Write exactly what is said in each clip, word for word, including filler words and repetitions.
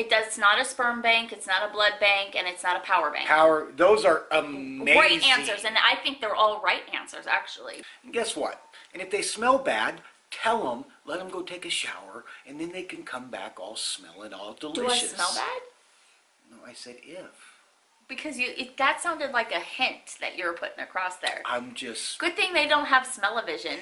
It does, it's not a sperm bank, it's not a blood bank, and it's not a power bank. Power, those are amazing. Great answers, and I think they're all right answers, actually. And guess what? And if they smell bad, tell them, let them go take a shower, and then they can come back all smelling all delicious. Do I smell bad? No, I said if. Because you, it, that sounded like a hint that you were putting across there. I'm just... Good thing they don't have smell-o-vision.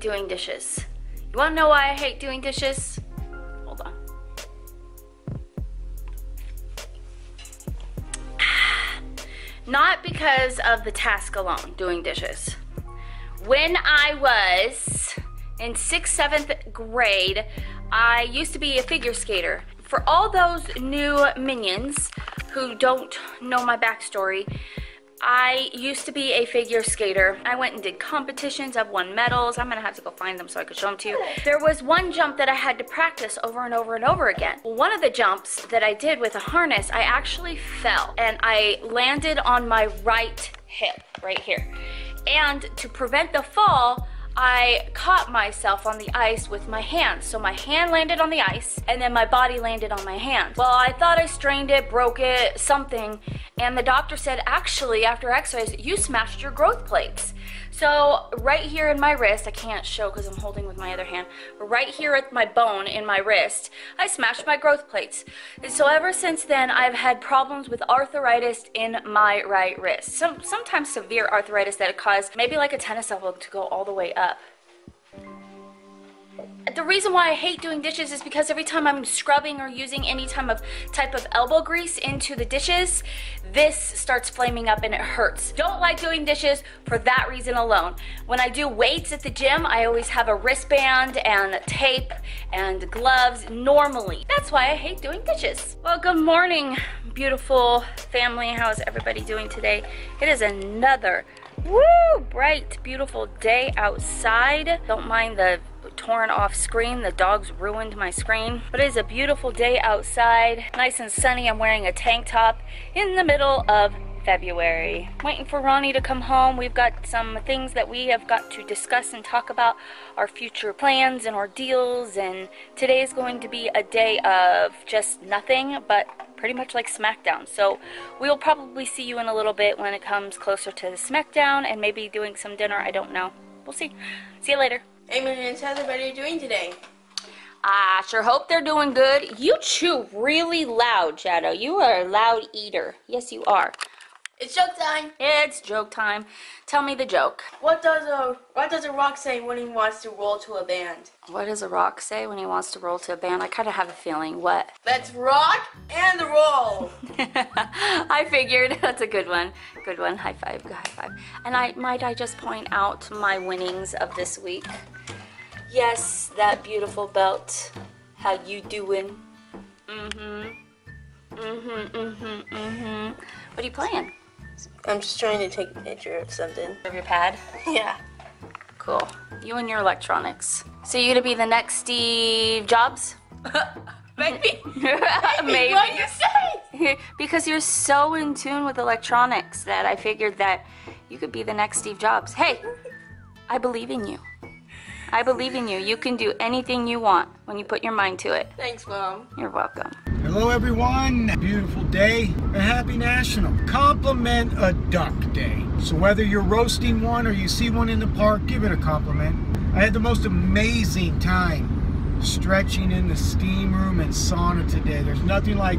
Doing dishes. You want to know why I hate doing dishes? Hold on. Not because of the task alone, doing dishes. When I was in sixth, seventh grade, I used to be a figure skater. For all those new minions who don't know my backstory, I used to be a figure skater. I went and did competitions. I've won medals. I'm gonna have to go find them so I could show them to you. There was one jump that I had to practice over and over and over again. One of the jumps that I did with a harness, I actually fell and I landed on my right hip right here. And to prevent the fall, I caught myself on the ice with my hands. So my hand landed on the ice and then my body landed on my hand. Well, I thought I strained it, broke it, something. And the doctor said, actually, after x-rays, you smashed your growth plates. So right here in my wrist, I can't show because I'm holding with my other hand, but right here at my bone in my wrist, I smashed my growth plates. And so ever since then, I've had problems with arthritis in my right wrist. Some, sometimes severe arthritis that it caused maybe like a tennis elbow to go all the way up. The reason why I hate doing dishes is because every time I'm scrubbing or using any type of type of elbow grease into the dishes, this starts flaming up and it hurts. Don't like doing dishes for that reason alone. When I do weights at the gym, I always have a wristband and tape and gloves normally. That's why I hate doing dishes. Well, good morning, beautiful family. How is everybody doing today? It is another woo, bright, beautiful day outside. Don't mind the torn off screen. The dogs ruined my screen. But it is a beautiful day outside. Nice and sunny. I'm wearing a tank top in the middle of February. Waiting for Ronnie to come home. We've got some things that we have got to discuss and talk about. Our future plans and our deals. And today is going to be a day of just nothing but pretty much like Smackdown. So we'll probably see you in a little bit when it comes closer to the Smackdown and maybe doing some dinner. I don't know. We'll see. See you later. Hey, Minions, how's everybody doing today? I sure hope they're doing good. You chew really loud, Shadow. You are a loud eater. Yes, you are. It's joke time. It's joke time. Tell me the joke. What does a what does a rock say when he wants to roll to a band? What does a rock say when he wants to roll to a band? I kind of have a feeling. What? Let's rock and roll. I figured. That's a good one. Good one. High five. High five. And I might I just point out my winnings of this week. Yes, that beautiful belt. How you doing? Mm-hmm. Mm-hmm. Mm-hmm. Mm-hmm. What are you playing? I'm just trying to take a picture of something. Of your pad? Yeah. Cool. You and your electronics. So you're going to be the next Steve Jobs? Maybe. Maybe. What you say? Because you're so in tune with electronics that I figured that you could be the next Steve Jobs. Hey, I believe in you. I believe in you. You can do anything you want when you put your mind to it. Thanks, Mom. You're welcome. Hello, everyone. Beautiful day. A happy National Compliment a Duck Day. So whether you're roasting one or you see one in the park, give it a compliment. I had the most amazing time stretching in the steam room and sauna today. There's nothing like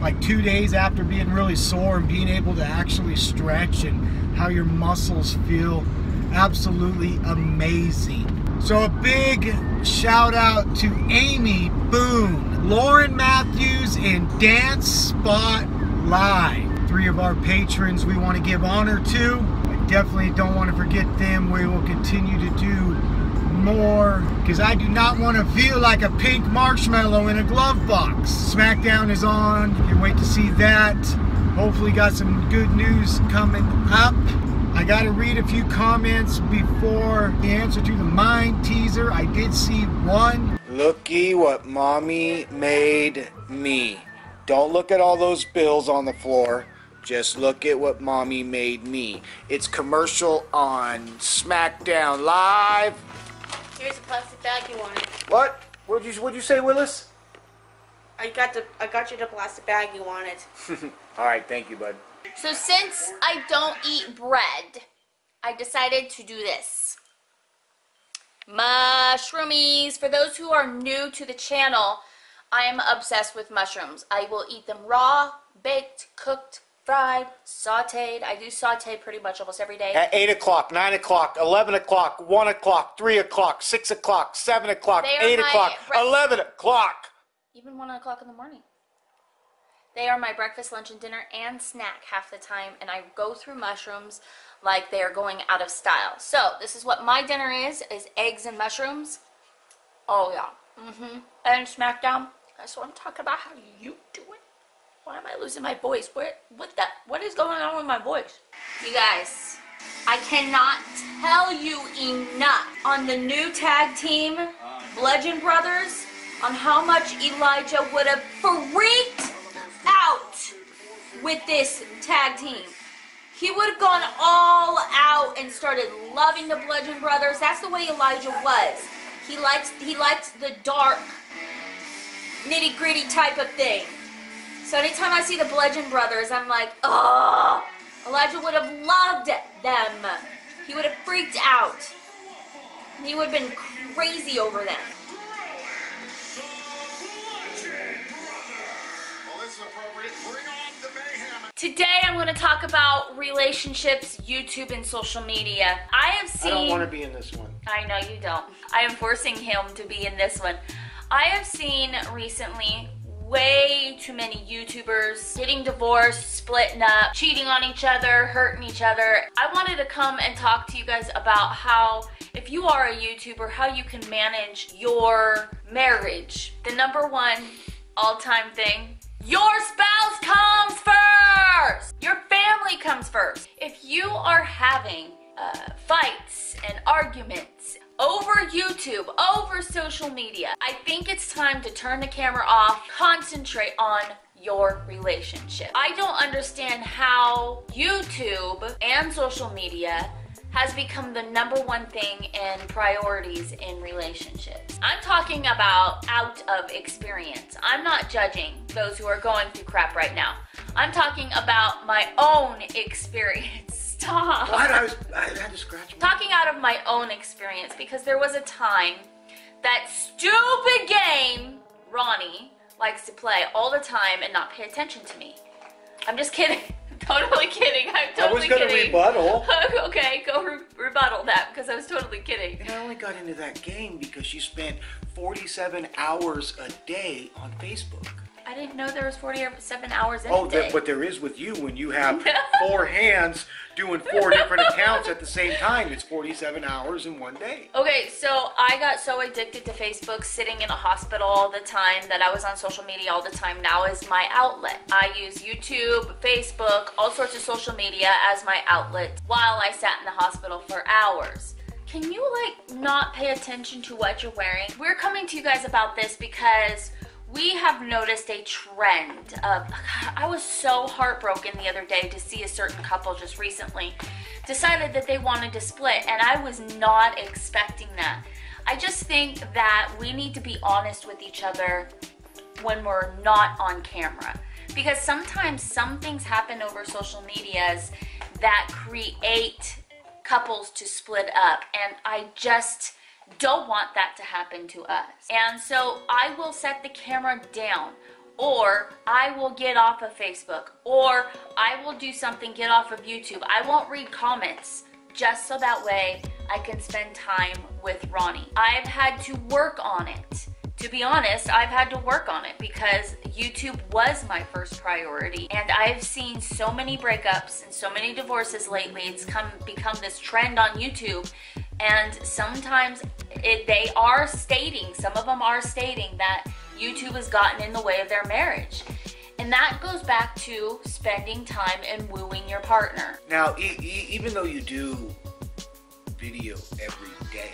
like two days after being really sore and being able to actually stretch and how your muscles feel, absolutely amazing. So a big shout out to Amy Boone, Lauren Matthews, and Dance Spot Live. Three of our patrons we want to give honor to. I definitely don't want to forget them. We will continue to do more because I do not want to feel like a pink marshmallow in a glove box. Smackdown is on. Can't wait to see that. Hopefully got some good news coming up. I got to read a few comments before the answer to the mind teaser. I did see one. Looky what mommy made me. Don't look at all those bills on the floor. Just look at what mommy made me. It's commercial on Smackdown Live. Here's a plastic bag you wanted. What? What'd you, what'd you say, Willis? I got the I got you the plastic bag you wanted. All right, thank you, bud. So since I don't eat bread, I decided to do this. Mushroomies. For those who are new to the channel, I am obsessed with mushrooms. I will eat them raw, baked, cooked, fried, sauteed. I do saute pretty much almost every day. At eight o'clock, nine o'clock, eleven o'clock, one o'clock, three o'clock, six o'clock, seven o'clock, eight o'clock, eleven o'clock. Even one o'clock in the morning. They are my breakfast, lunch, and dinner and snack half the time, and I go through mushrooms like they are going out of style. So this is what my dinner is, is eggs and mushrooms. Oh, yeah. Mm-hmm. And Smackdown. That's what I'm talking about. How you do it. Why am I losing my voice? Where, what that? What is going on with my voice? You guys, I cannot tell you enough on the new tag team, Bludgeon Brothers, on how much Elijah would have freaked out with this tag team. He would have gone all out and started loving the Bludgeon Brothers. That's the way Elijah was. He likes, he likes the dark, nitty-gritty type of thing. So anytime I see the Bludgeon Brothers, I'm like, oh, Elijah would have loved them. He would have freaked out. He would have been crazy over them. Today I'm going to talk about relationships, YouTube, and social media. I have seen... I don't want to be in this one. I know you don't. I am forcing him to be in this one. I have seen recently way too many YouTubers getting divorced, splitting up, cheating on each other, hurting each other. I wanted to come and talk to you guys about how, if you are a YouTuber, how you can manage your marriage. The number one all-time thing, your spouse comes first! Your family comes first. If you are having uh, fights and arguments over YouTube, over social media, I think it's time to turn the camera off, concentrate on your relationship. I don't understand how YouTube and social media has become the number one thing in priorities in relationships. I'm talking about out of experience. I'm not judging those who are going through crap right now. I'm talking about my own experience. Stop. Why did I, was, I had to scratch my... Talking out of my own experience, because there was a time that stupid game Ronnie likes to play all the time and not pay attention to me. I'm just kidding. Totally kidding. I'm totally kidding. I was going to rebuttal. Okay, go re rebuttal that, because I was totally kidding. And I only got into that game because you spent forty-seven hours a day on Facebook. I didn't know there was forty-seven hours in oh, a day. Oh, but there is with you when you have four hands doing four different accounts at the same time. It's forty-seven hours in one day. Okay, so I got so addicted to Facebook, sitting in a hospital all the time, that I was on social media all the time. Now is my outlet. I use YouTube, Facebook, all sorts of social media as my outlet while I sat in the hospital for hours. Can you, like, not pay attention to what you're wearing? We're coming to you guys about this because we have noticed a trend of, I was so heartbroken the other day to see a certain couple just recently decided that they wanted to split, and I was not expecting that. I just think that we need to be honest with each other when we're not on camera, because sometimes some things happen over social medias that create couples to split up, and I just don't want that to happen to us. And so I will set the camera down or I will get off of Facebook, or I will do something, get off of YouTube. I won't read comments just so that way I can spend time with Ronnie. I've had to work on it. To be honest, I've had to work on it because YouTube was my first priority, and I've seen so many breakups and so many divorces lately. It's come become this trend on YouTube, and sometimes it, they are stating, some of them are stating that YouTube has gotten in the way of their marriage. And that goes back to spending time and wooing your partner. Now, e e even though you do video every day,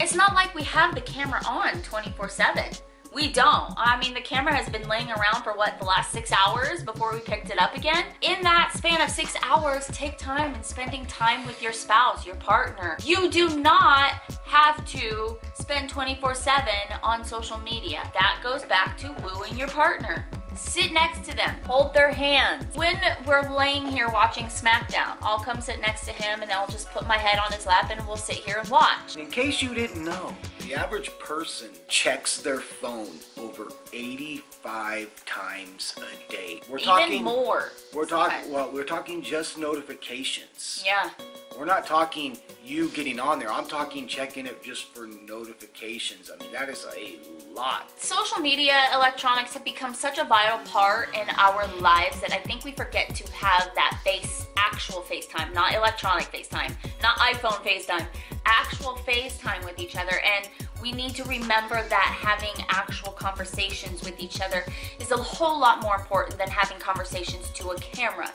it's not like we have the camera on twenty-four seven. We don't. I mean, the camera has been laying around for what, the last six hours before we picked it up again? In that span of six hours, take time in spending time with your spouse, your partner. You do not have to spend twenty-four seven on social media. That goes back to wooing your partner. Sit next to them, hold their hands. When we're laying here watching Smackdown, I'll come sit next to him and I'll just put my head on his lap and we'll sit here and watch. In case you didn't know, the average person checks their phone over eighty-five times a day. We're Even talking more. We're talking well, we're talking just notifications. Yeah. We're not talking you getting on there. I'm talking checking it just for notifications. I mean, that is a lot. Social media, electronics have become such a vital part in our lives that I think we forget to have that face, actual FaceTime, not electronic FaceTime, not iPhone FaceTime, actual FaceTime with each other. And we need to remember that having actual conversations with each other is a whole lot more important than having conversations to a camera.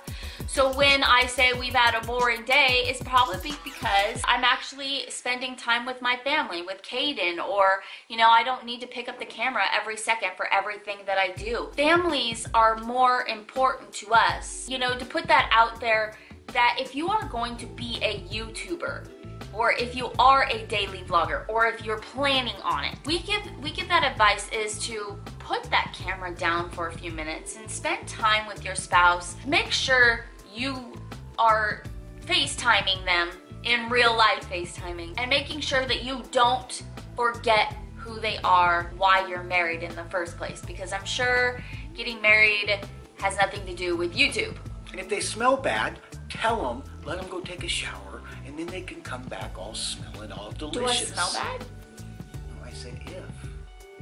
So when I say we've had a boring day, it's probably because I'm actually spending time with my family, with Cayden, or, you know, I don't need to pick up the camera every second for everything that I do. Families are more important to us. You know, to put that out there, that if you are going to be a YouTuber, or if you are a daily vlogger, or if you're planning on it, we give we give that advice is to put that camera down for a few minutes and spend time with your spouse. Make sure you are FaceTiming them, in real life FaceTiming, and making sure that you don't forget who they are, why you're married in the first place, because I'm sure getting married has nothing to do with YouTube. And if they smell bad, tell them, let them go take a shower, and then they can come back all smelling all delicious. Do I smell bad? No, I said if.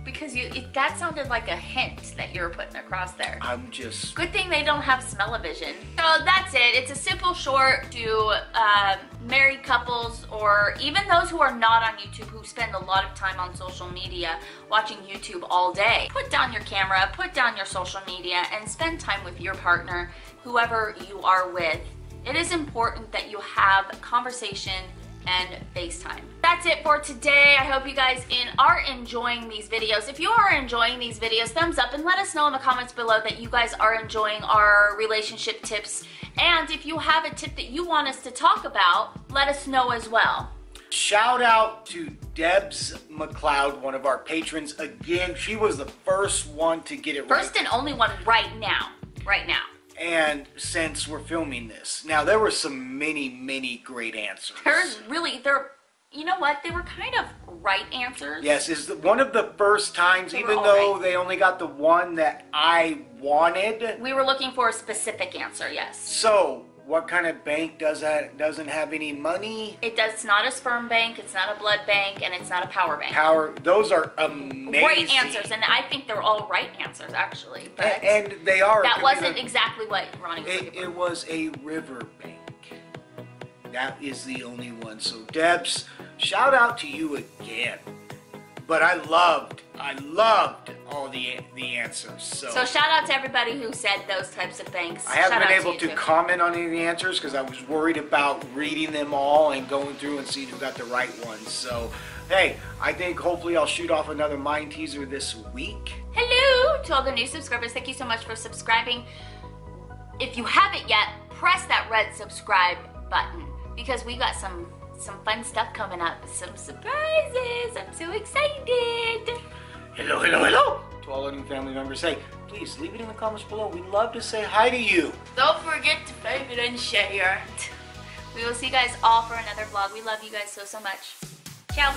Because you, it, that sounded like a hint that you were putting across there. I'm just... Good thing they don't have smell-o-vision. So that's it. It's a simple short to um, married couples, or even those who are not on YouTube, who spend a lot of time on social media watching YouTube all day. Put down your camera, put down your social media, and spend time with your partner, whoever you are with. It is important that you have conversation and FaceTime. That's it for today. I hope you guys in are enjoying these videos. If you are enjoying these videos, thumbs up and let us know in the comments below that you guys are enjoying our relationship tips. And if you have a tip that you want us to talk about, let us know as well. Shout out to Debra Mcleod, one of our patrons. Again, she was the first one to get it right. First and only one right now. Right now. And since we're filming this. Now, there were some many, many great answers. There's really, there, you know what? They were kind of right answers. Yes, it's one of the first times, even though they only got the one that I wanted. We were looking for a specific answer, yes. So, what kind of bank does that, doesn't have any money? It does, it's not a sperm bank, it's not a blood bank, and it's not a power bank. Power, those are amazing. Great answers, and I think they're all right answers, actually. But and, and they are. That wasn't a, exactly what Ronnie was looking for. It was a river bank. That is the only one. So, Debs, shout out to you again. But I loved, I loved all the the answers. So, so shout out to everybody who said those types of banks. I haven't been able to, to comment on any of the answers because I was worried about reading them all and going through and seeing who got the right ones. So, hey, I think hopefully I'll shoot off another mind teaser this week. Hello to all the new subscribers. Thank you so much for subscribing. If you haven't yet, press that red subscribe button because we got some... some fun stuff coming up, some surprises. I'm so excited. Hello, hello, hello to all our new family members. Hey, please leave it in the comments below. We'd love to say hi to you. Don't forget to favorite and share. We will see you guys all for another vlog. We love you guys so, so much. Ciao.